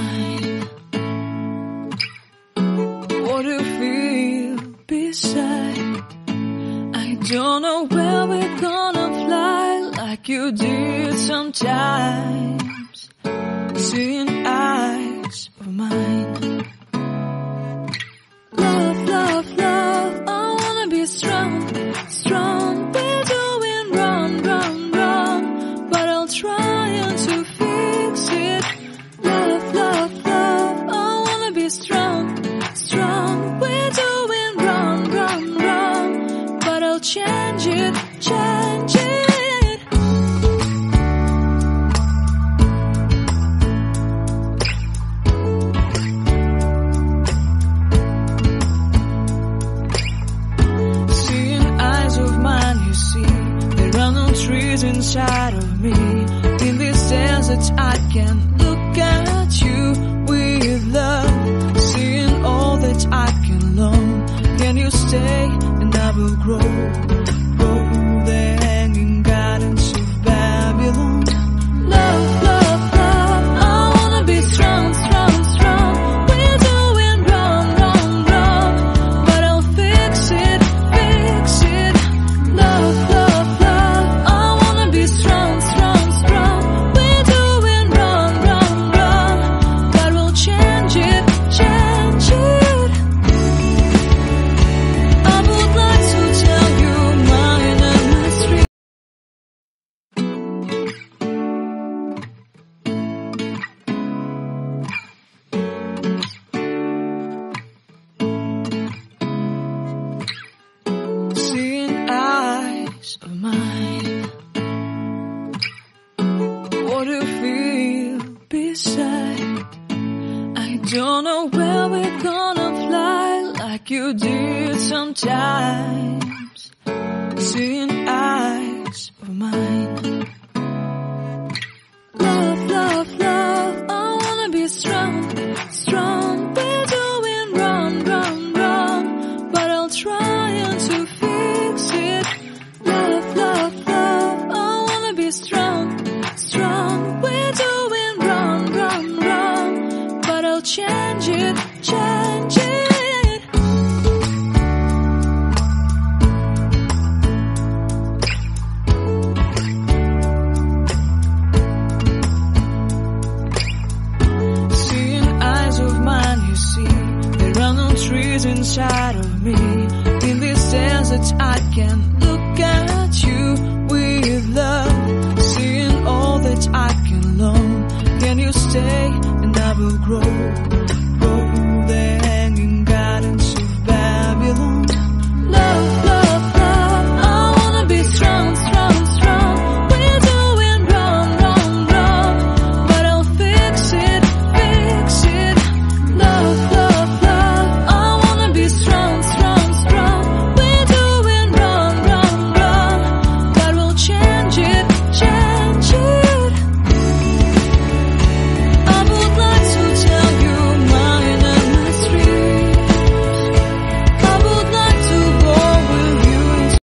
mine. What do you feel beside? I don't know where we're gonna fly like you did sometimes. Seeing eyes of mine. Love, love, love, I wanna be strong, strong. We're doing wrong, wrong, wrong, but I'll try and to fix it. Love, love, love, I wanna be strong, strong. We're doing wrong, wrong, wrong, but I'll change it, change it. Trees inside of me, in this sense that I can look at you with love, seeing all that I can learn. Can you stay and I will grow? Oh, the hanging gardens of Babylon. Love, love, love, I wanna be strong, strong, strong. We're doing wrong, wrong, wrong, but I'll fix it, fix it. Love, love. Of mine. What do you feel beside? I don't know where we're gonna fly like you did sometimes. Seeing eyes of mine. Love, love, love, I wanna be strong, strong. We're doing wrong, wrong, wrong, but I'll try and to fix it. Love, love, love, I wanna be strong, strong. We're doing wrong, wrong, wrong, but I'll change it, change it. Seeing eyes of mine, you see, there are no trees inside of me. In this sense that I can look at you with love, seeing all that I can learn. Can you stay and I will grow?